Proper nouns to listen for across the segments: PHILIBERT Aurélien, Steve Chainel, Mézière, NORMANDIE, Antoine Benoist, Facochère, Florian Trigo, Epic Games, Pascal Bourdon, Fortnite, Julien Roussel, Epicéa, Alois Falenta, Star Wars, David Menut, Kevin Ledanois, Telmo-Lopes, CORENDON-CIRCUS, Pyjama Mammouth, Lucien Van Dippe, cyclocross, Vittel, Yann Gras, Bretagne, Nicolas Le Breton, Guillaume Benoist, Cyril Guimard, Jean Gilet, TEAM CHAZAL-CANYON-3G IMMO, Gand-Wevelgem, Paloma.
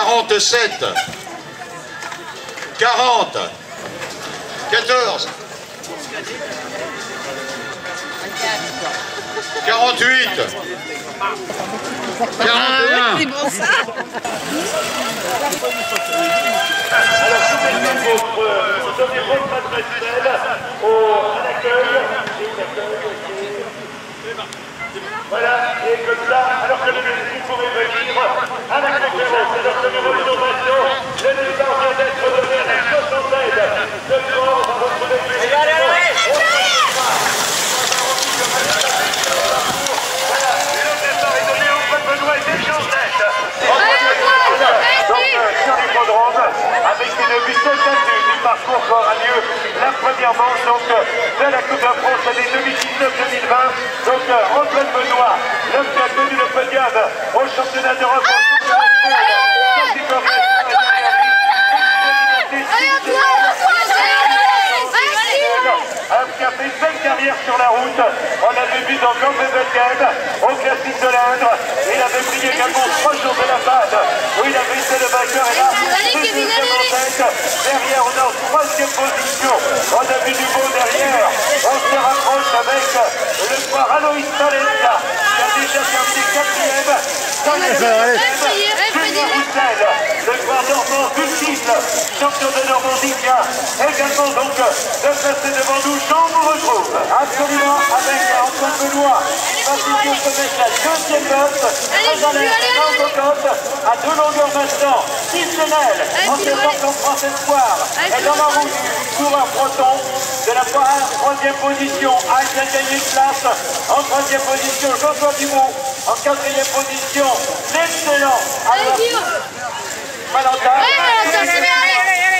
47, 40, 14, 48, 41. C'est bon ça. Alors je vous donner votre adresse à l'accueil. Voilà, et comme ça, alors que les musiques pourraient venir à la conférence de notre numéro d'innovation, le départ vient d'être donné à la 67 de France à votre député. Voilà, et le départ est donné au Antoine Benoist et des Chancettes. Sur l'hippodrome, avec une vitesse attendue du parcours qu'aura lieu la première manche donc, de la Coupe de France des 2019-2020. Donc, Antoine Benoist, l'homme qui a connu le podium au championnat d'Europe en Coupe de France, qui a fait une belle carrière sur la route. On l'avait vu dans Gand-Wevelgem, au classique de l'Indre. Il avait brillé également 3 jours de la Panne, où il avait été le vainqueur. Et là, derrière, on est en 3e position. On a vu du beau derrière. On se rapproche avec le soir Alois Falenta, qui a déjà terminé 4e. Julien Roussel, le soir normand multiple, champion de Normandie, qui a également donc de passer devant nous. Jean vous retrouve absolument avec Antoine Benoist. Passion se met la 2e note. Très à l'aise, dans le top, à 2 longueurs maintenant. Steve Chainel, en France Espoir. Et dans la route, coureur breton de la Poire, 3e position. Axe a gagné une place. En 3e position, Jean Gilet. En 4e position, l'excellent Alois Falenta.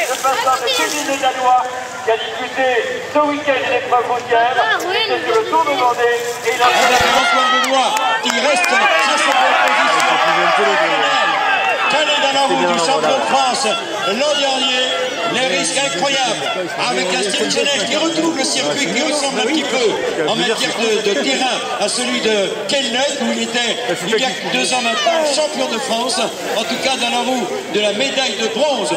Le passant de Kevin Ledanois, qui a disputé ce week-end l'épreuve routière, c'est sur le Tour de Vendée, et il a Antoine Benoist, il reste dans sa 5e position. Calé dans la roue du champion de France l'an dernier, les risques incroyables, avec un Steve Chainel qui retrouve le circuit qui ressemble un petit peu en matière de terrain à celui de Kelnec, où il était il y a 2 ans maintenant champion de France, en tout cas dans la roue de la médaille de bronze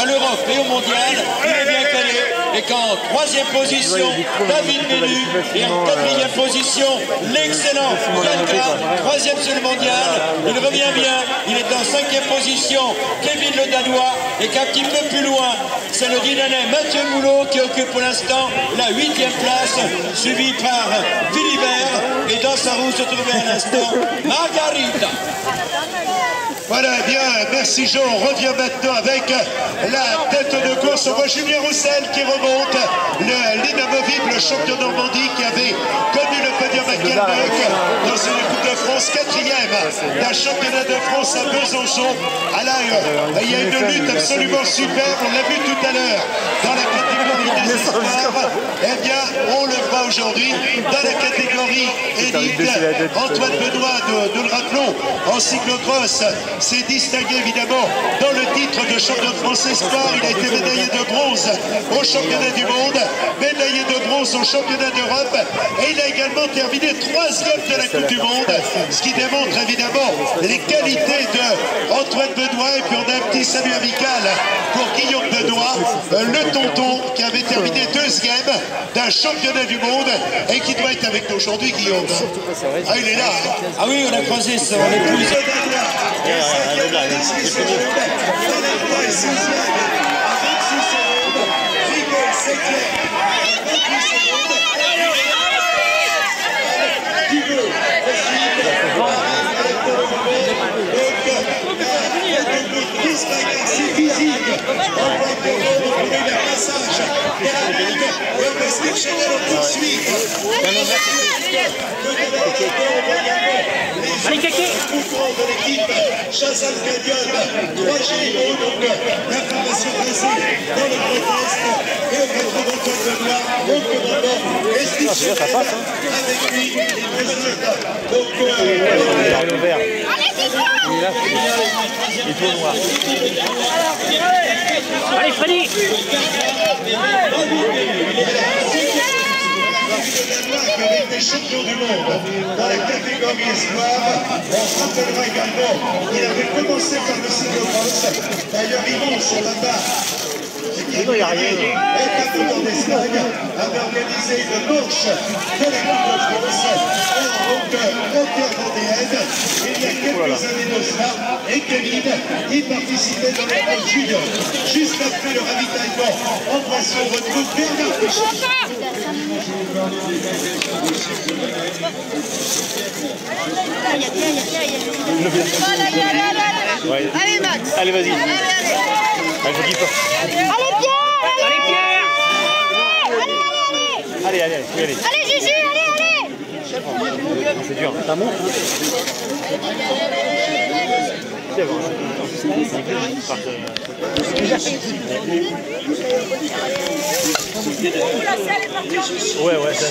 à l'Europe et au mondial. Il est bien calé, et qu'en 3e position, David Menut, et en 4e position, l'excellent Yann Gras, 3e sur le mondial, il revient bien, il est en 5e position, Kevin Le Danois, et qu'un petit peu plus loin, c'est le Guyanais Mathieu Boulo qui occupe pour l'instant la 8e place, suivi par PHILIBERT, et dans sa roue se trouvait à l'instant Margarita. Voilà, bien, merci Jean. On revient maintenant avec la tête de course. On voit Julien Roussel qui remonte, l'inamovible champion de Normandie qui avait connu le podium à Kelnec dans une Coupe de France, 4e d'un championnat de France à Besançon. Alors, il y a une lutte absolument superbe, on l'a vu tout à l'heure dans la catégorie des espoirs. Eh bien, on le voit aujourd'hui dans la catégorie élite. Antoine Benoist, nous le rappelons, en cyclocross, s'est distingué évidemment dans le titre de champion de France Espoir. Il a été médaillé de bronze au championnat du monde, médaillé de bronze au championnat d'Europe, et il a également terminé 3e de la Coupe du Monde, ce qui démontre évidemment les qualités de Antoine Benoist. Et puis on a un petit salut amical pour Guillaume Benoist, le tonton qui avait terminé 2e d'un championnat du monde et qui doit être avec nous aujourd'hui. Guillaume, ah il est là, ah oui, on a croisé son épouse. Allez, Kéké! De l'équipe Chassal Cadium, 3 généraux, donc l'information facile dans le protest, et on retrouve Antoine Benoist au commandant et Steve Chainel avec lui, les présents, donc allez, Freddy! parce que la marque avec des champions du monde dans la catégorie espoir. On se rappellera également qu'il avait commencé par le cyclocross. D'ailleurs, immense au tabac. Établissement d'Espagne avait organisé une marche de la Coupe de France en hauteur intermodéenne il y a quelques années de cela, et Kevin y participait dans les rangs juniors. Juste après le ravitaillement, embrassons retrouve Bernard Fichard. Allez Max, allez vas-y. Allez, allez, allez, allez. Allez, Juju, allez, allez. C'est dur, ça monte. C'est bon. Ouais, ça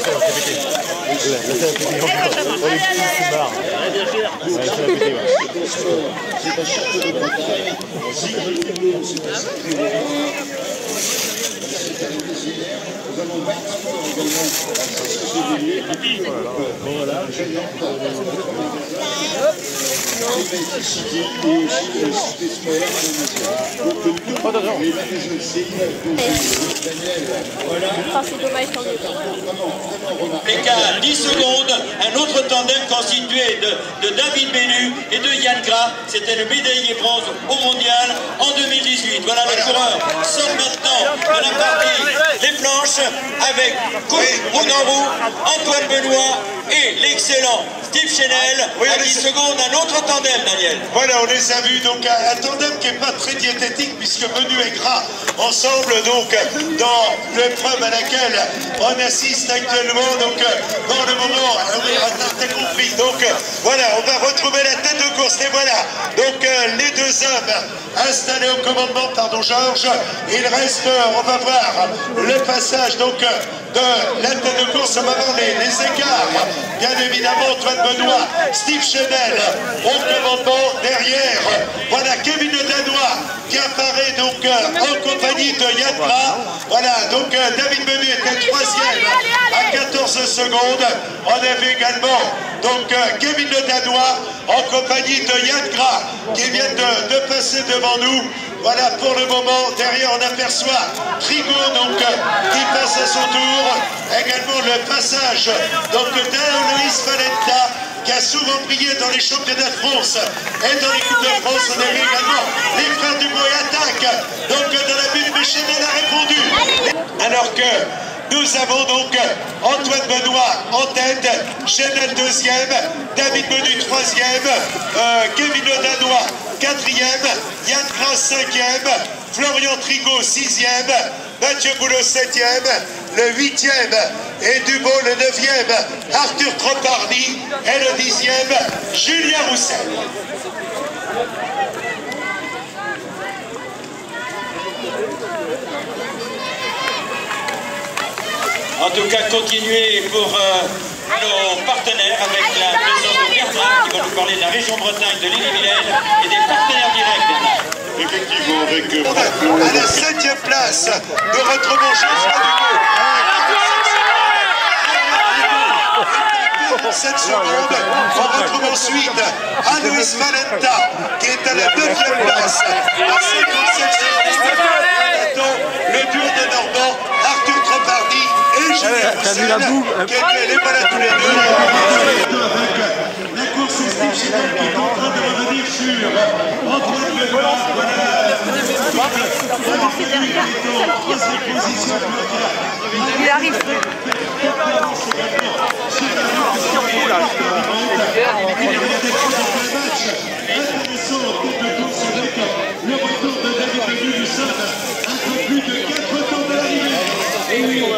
Écart 10 secondes, un autre tandem constitué de David Menut et de Yann Gras. C'était le médaillé bronze au mondial en 2018. Voilà, le coureur sort maintenant de la partie des planches avec coach Bourdon, Antoine Benoist et l'excellent Steve Chainel. À 10 secondes, un autre tandem, Daniel. Voilà, on les a vus. Donc un tandem qui n'est pas très diététique puisque Menu et Gras ensemble donc dans l'épreuve à laquelle on assiste actuellement, donc dans le moment, oui, t'as compris. Donc voilà, on va retrouver la tête de course, les voilà. Donc les deux hommes installés au commandement, pardon Georges, il reste, on va voir le passage donc de la tête de course, on va voir les écarts, bien évidemment Antoine Benoist, Steve Chainel au commandement, derrière, voilà Kevin Ledanois qui apparaît donc en compagnie de Yann Gras. Voilà, donc David Menut était troisième à 14 secondes. On a vu également donc Kevin Ledanois en compagnie de Yann Gras qui vient de passer devant nous. Voilà pour le moment, derrière on aperçoit Trigo donc qui passe à son tour. Également le passage donc d'Alois Falenta qui a souvent brillé dans les championnats de France et dans l'équipe de France. On a vu également les frères du bois attaque. Donc dans la butte, Chainel a répondu. Alors que nous avons donc Antoine Benoist en tête, Chainel deuxième, David Menut troisième, Kevin Ledanois quatrième, Yann Gras cinquième, Florian Trigo sixième, Mathieu Boulo septième, le huitième et Dubot le neuvième, Arthur Tropardy et le dixième, Julien Roussel. En tout cas, continuez pour nos partenaires avec la présence de Bernard qui va nous parler de la région Bretagne, de l'Ille-et-Vilaine et des partenaires directs, Bernard. Effectivement, avec à la 7e place, nous retrouvons Jean Gilet. 7 secondes, on retrouve ensuite Alois Falenta qui est à la 9e place, à 57 secondes. On attend le duo de Normand, Arthur Tropardy et Julien Roussel qui est les balles à tous les deux. C'est Steve Chainel qui est en train de revenir sur Antoine Benoist. Voilà, il est en troisième position. Il arrive. Intéressant en tête de course avec le retour de David Menut du sol. Un peu plus de 4 temps de l'arrivée. Et oui, on a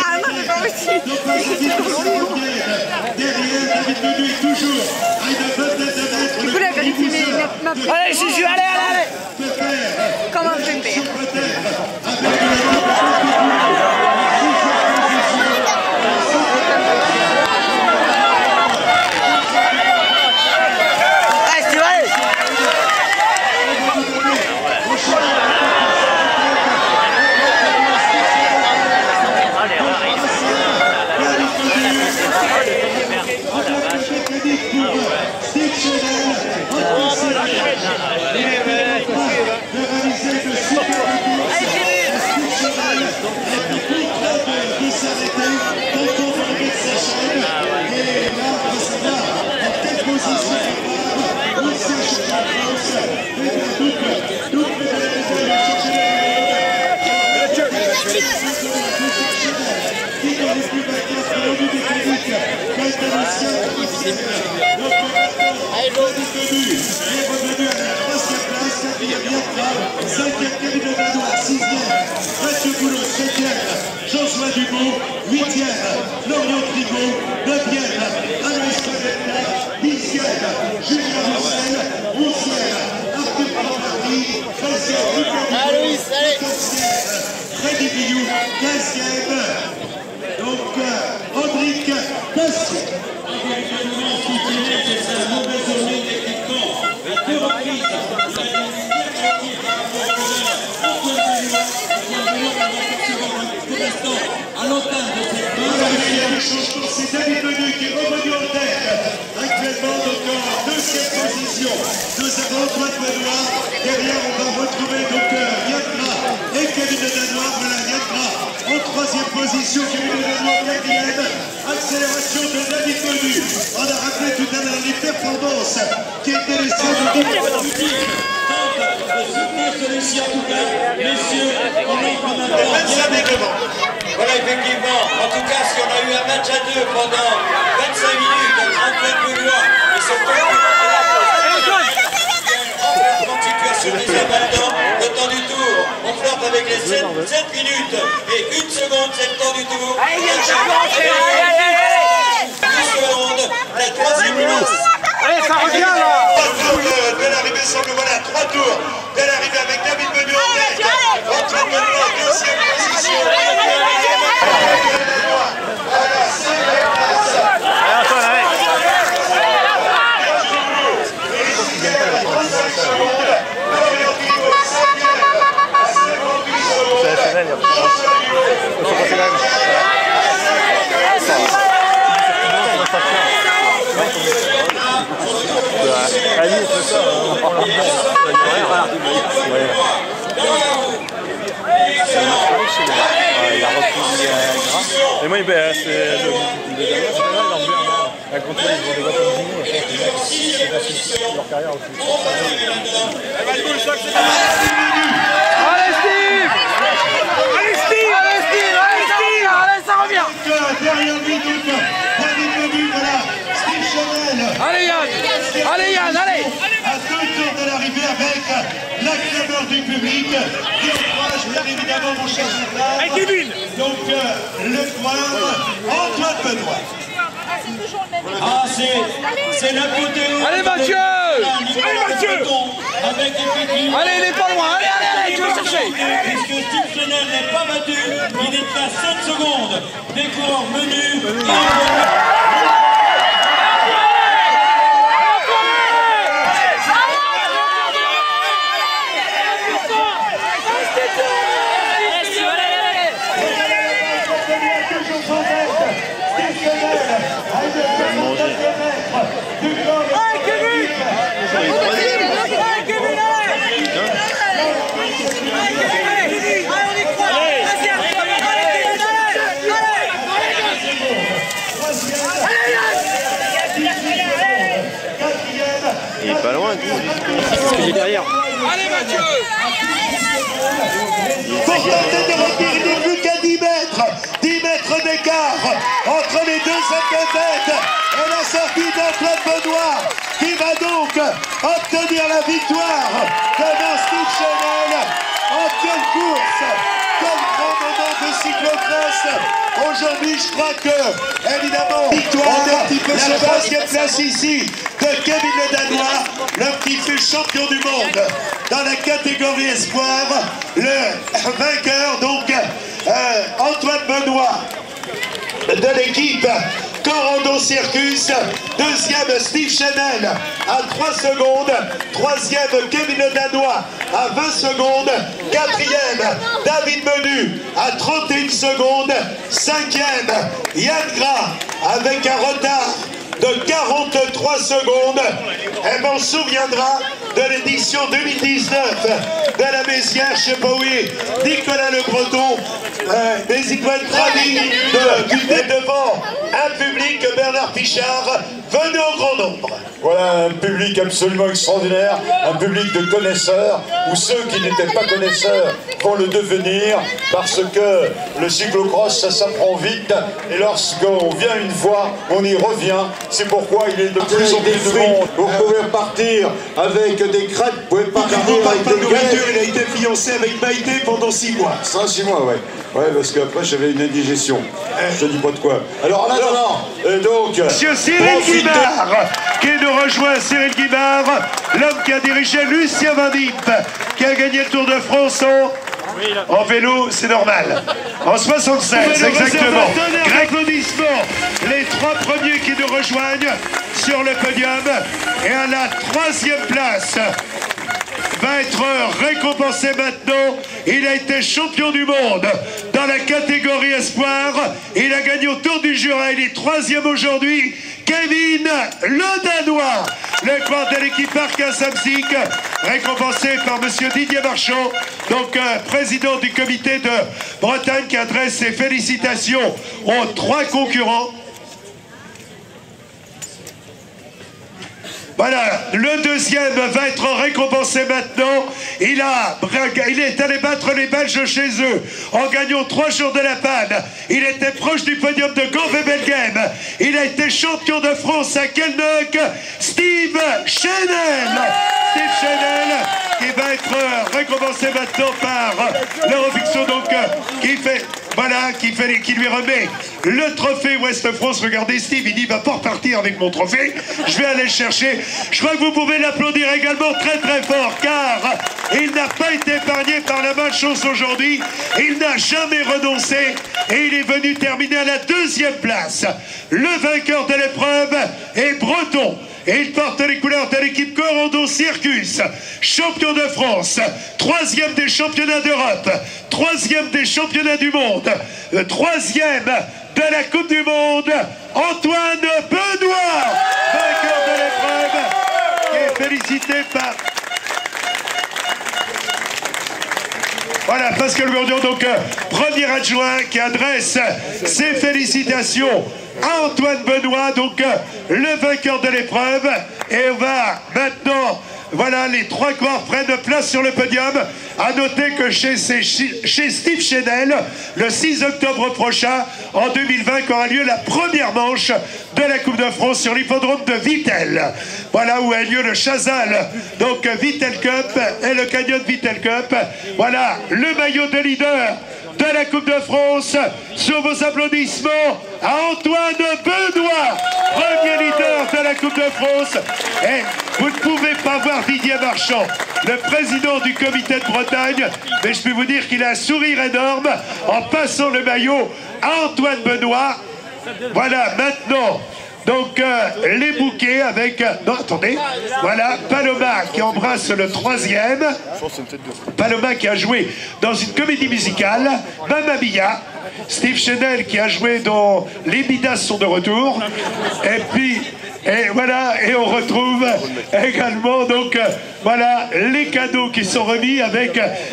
non, j'ai pas réussi! Menut toujours à une vingtaine de mètres. Tu peux la vérifier ma... Allez, Juju, allez, allez, allez. Comment je vais me faire Florian Trigo, 9e, Alois Falenta, 10e, Julien Roussel, 11e, Arthur Tropardy, 13e, Freddy Guillou, 15e, donc Rodrigue, passe. C'est David Menut qui est revenu en tête, actuellement donc en 2e position. Nous avons Antoine Benoist, derrière on va retrouver donc Yann Gras et Kevin Ledanois. Voilà Yann Gras en 3e position, Kevin Ledanois en 4e. Accélération de David Menut. On a rappelé tout à l'heure les performances qui étaient les scènes de l'équipe. Celui-ci en tout cas, messieurs, on est quand même voilà, effectivement, en tout cas, si on a eu un match à deux pendant 25 minutes, un grand club de Loire, et ce point de la France, situation déjà maintenant, le temps du tour, on flirte avec les 7 minutes et 1 seconde, c'est le temps du tour. Allez, viens, je rentre, allez, 2 secondes, la 3e place. Allez, ça revient là. 3 tours de l'arrivée, sans que voilà, 3 tours de l'arrivée avec David Menut en tête. Antoine Benoist en 2e position. Voilà, c'est la place. Et moi, c'est la contrôle, ils vont des leur carrière aussi. Allez, Steve! Allez, Steve! Allez, Steve! Allez, Steve! Allez, ça revient! Derrière lui, voilà, Steve Chainel. Allez, Yann! Allez, Yann, allez! À 2 tours de l'arrivée avec l'acclameur du public, qui encourage bien évidemment mon cher Nicolas. Donc le point, Antoine Benoist. Ah, c'est toujours le même. Ah, c'est l'apothéose. Allez, Mathieu! Allez, Mathieu! Avec effectivement. Allez, il est pas loin, allez, allez, allez, tu vas chercher! Puisque Steve Chainel n'est pas battu, il est à 7 secondes des coureurs Menut. Derrière. Allez Mathieu! Pour tenter de retenir, il n'est plus qu'à 10 mètres! 10 mètres d'écart entre les deux têtes et la sortie d'Antoine Benoist qui va donc obtenir la victoire devant Steve Chainel en pleine course. comme grand moment de cyclocross. Aujourd'hui, je crois que, évidemment, victoire d'un petit peu sauvage qui est place ici de Kevin Ledanois, l'homme qui fut champion du monde dans la catégorie espoir. Le vainqueur, donc, Antoine Benoist de l'équipe CORENDON-CIRCUS, deuxième Steve Chainel à 3 secondes, troisième Kevin Ledanois à 20 secondes, quatrième David Menut à 31 secondes, cinquième Yann Gras avec un retard de 43 secondes. Et on se souviendra de l'édition 2019 de la Mézière, je sais pas où est Nicolas Le Breton, mais il doit être ravi qu'il est devant un public, Bernard Fichard, venez au grand nombre. Voilà un public absolument extraordinaire, un public de connaisseurs, où ceux qui n'étaient pas connaisseurs vont le devenir, parce que le cyclocross, ça s'apprend vite, et lorsqu'on vient une fois, on y revient. C'est pourquoi il est de plus en plus de monde. Vous pouvez partir avec des crêpes, vous pouvez partir avec des nourriture. Il a été fiancé avec Maïté pendant 6 mois. 6 mois, ouais. Ouais, parce qu'après j'avais une indigestion. Je dis pas de quoi. Alors là, non. Et donc, monsieur Cyril Guimard, qui nous rejoint, Cyril Guimard, l'homme qui a dirigé Lucien Van Dippe, qui a gagné le Tour de France en vélo, c'est normal. En 67, exactement. Grec applaudissement. Les 3 premiers qui nous rejoignent sur le podium. Et à la 3e place va être récompensé maintenant. Il a été champion du monde dans la catégorie espoir. Il a gagné au Tour du Jura. Il est 3e aujourd'hui. Kevin Ledanois, le corps de l'équipe Arkéa-Samsic, récompensé par monsieur Didier Marchand, donc président du comité de Bretagne, qui adresse ses félicitations aux 3 concurrents. Voilà, le deuxième va être récompensé maintenant. Il est allé battre les Belges chez eux en gagnant 3 jours de la panne. Il était proche du podium de Gand-Wevelgem. Il a été champion de France à Kelnok, Steve Chainel. Steve Chainel qui va être récompensé maintenant par l'Eurovision, donc qui lui remet le trophée Ouest-France. Regardez Steve, il dit va pas repartir avec mon trophée, je vais aller le chercher. Je crois que vous pouvez l'applaudir également très très fort, car il n'a pas été épargné par la malchance aujourd'hui. Il n'a jamais renoncé et il est venu terminer à la 2e place. Le vainqueur de l'épreuve est breton. Et il porte les couleurs de l'équipe CORENDON-CIRCUS, champion de France, 3e des championnats d'Europe, 3e des championnats du monde, 3e de la Coupe du Monde, Antoine Benoist, vainqueur de l'épreuve, qui est félicité par... Voilà, Pascal Bourdon, donc premier adjoint, qui adresse ses félicitations à Antoine Benoist, donc le vainqueur de l'épreuve. Et on va maintenant, voilà, les 3 corps prennent place sur le podium. À noter que chez Steve Chainel, le 6 octobre prochain, en 2020, qu'aura lieu la première manche de la Coupe de France sur l'hippodrome de Vittel. Voilà où a lieu le Chazal, donc Vittel Cup et le Canyon Vittel Cup. Voilà le maillot de leader de la Coupe de France, sur vos applaudissements à Antoine Benoist, premier leader de la Coupe de France. Et vous ne pouvez pas voir Didier Marchand, le président du comité de Bretagne, mais je peux vous dire qu'il a un sourire énorme en passant le maillot à Antoine Benoist. Voilà, maintenant, donc les bouquets avec... Non, attendez, voilà Paloma qui embrasse le 3e. Paloma qui a joué dans une comédie musicale, Mamma Mia. Steve Chainel qui a joué dans Les Bidas sont de retour. Et puis... Et voilà, et on retrouve également, donc, voilà, les cadeaux qui sont remis avec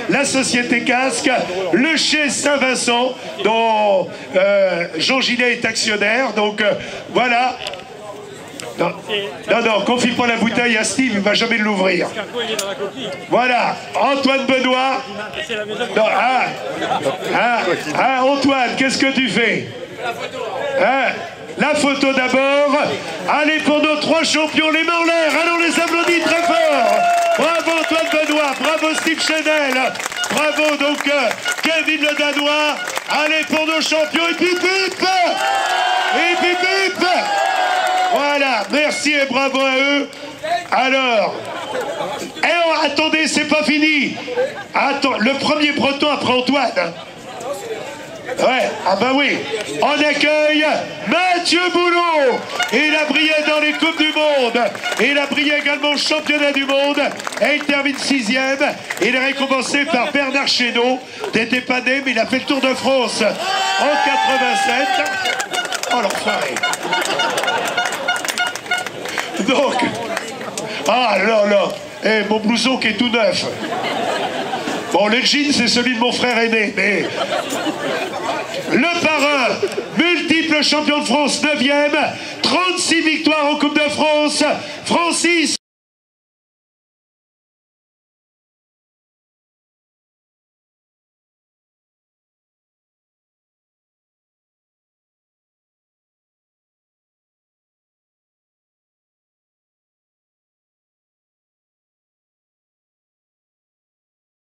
la Société Casque, le Chez Saint-Vincent, dont Jean Gilet est actionnaire, donc, voilà. Non, non, non, confie pas la bouteille à Steve, il va jamais l'ouvrir. Voilà, Antoine Benoist. Non, Antoine, qu'est-ce que tu fais? La photo d'abord. Allez, pour nos 3 champions, les mains en l'air. Allons les applaudir très fort. Bravo Antoine Benoist, bravo Steve Chainel, Bravo donc Kevin Ledanois. Allez pour nos champions. Et puis bip. Et puis bip. Voilà, merci et bravo à eux. Alors, eh, attendez, c'est pas fini. Attends, le premier breton après Antoine. Hein. Ouais, ah bah oui. On accueille Mathieu Boulo. Il a brillé dans les Coupes du Monde. Il a brillé également au Championnat du Monde. Et il termine 6e. Il est récompensé par Bernard Fichard. T'étais pas né, mais il a fait le Tour de France en 87. Oh l'enfoiré. Donc... Ah là là. Eh, mon blouson qui est tout neuf. Bon, le jean, c'est celui de mon frère aîné, mais... Le parrain, multiple champion de France, 9e, 36 victoires en Coupe de France, Francis